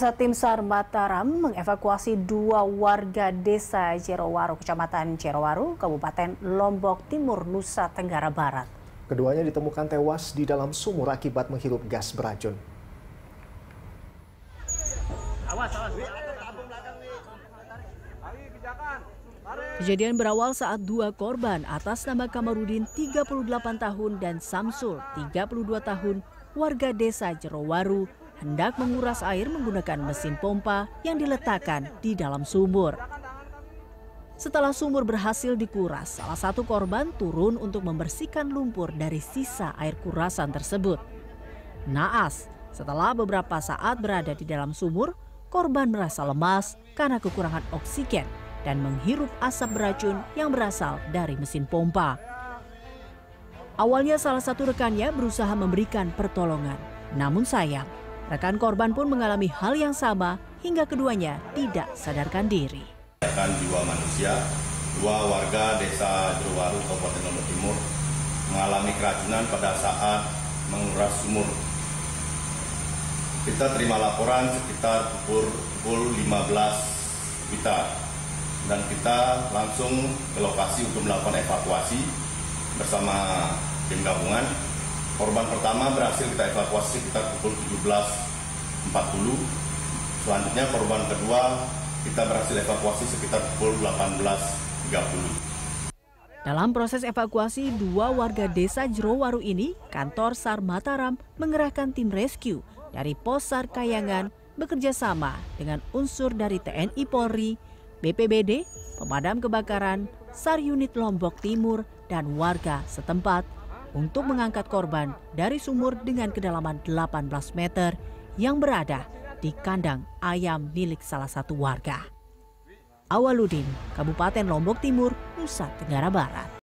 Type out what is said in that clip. Pemirsa, Tim SAR Mataram mengevakuasi dua warga desa Jerowaru, Kecamatan Jerowaru, Kabupaten Lombok Timur, Nusa Tenggara Barat. Keduanya ditemukan tewas di dalam sumur akibat menghirup gas beracun. Kejadian berawal saat dua korban atas nama Kamarudin 38 tahun dan Samsul 32 tahun warga desa Jerowaru hendak menguras air menggunakan mesin pompa yang diletakkan di dalam sumur. Setelah sumur berhasil dikuras, salah satu korban turun untuk membersihkan lumpur dari sisa air kurasan tersebut. Naas, setelah beberapa saat berada di dalam sumur, korban merasa lemas karena kekurangan oksigen dan menghirup asap beracun yang berasal dari mesin pompa. Awalnya salah satu rekannya berusaha memberikan pertolongan. Namun sayang, rekan korban pun mengalami hal yang sama hingga keduanya tidak sadarkan diri. Rekan jiwa manusia, dua warga desa Jerowaru, Kabupaten Lombok Timur mengalami keracunan pada saat menguras sumur. Kita terima laporan sekitar pukul 15 WITA dan kita langsung ke lokasi untuk melakukan evakuasi bersama tim gabungan. Korban pertama berhasil kita evakuasi sekitar pukul 17.40. Selanjutnya korban kedua kita berhasil evakuasi sekitar pukul 18.30. Dalam proses evakuasi dua warga desa Jerowaru ini, kantor SAR Mataram mengerahkan tim rescue dari Pos SAR Kayangan bekerja sama dengan unsur dari TNI Polri, BPBD, pemadam kebakaran, SAR Unit Lombok Timur, dan warga setempat untuk mengangkat korban dari sumur dengan kedalaman 18 meter yang berada di kandang ayam milik salah satu warga. Awaluddin, Kabupaten Lombok Timur, Nusa Tenggara Barat.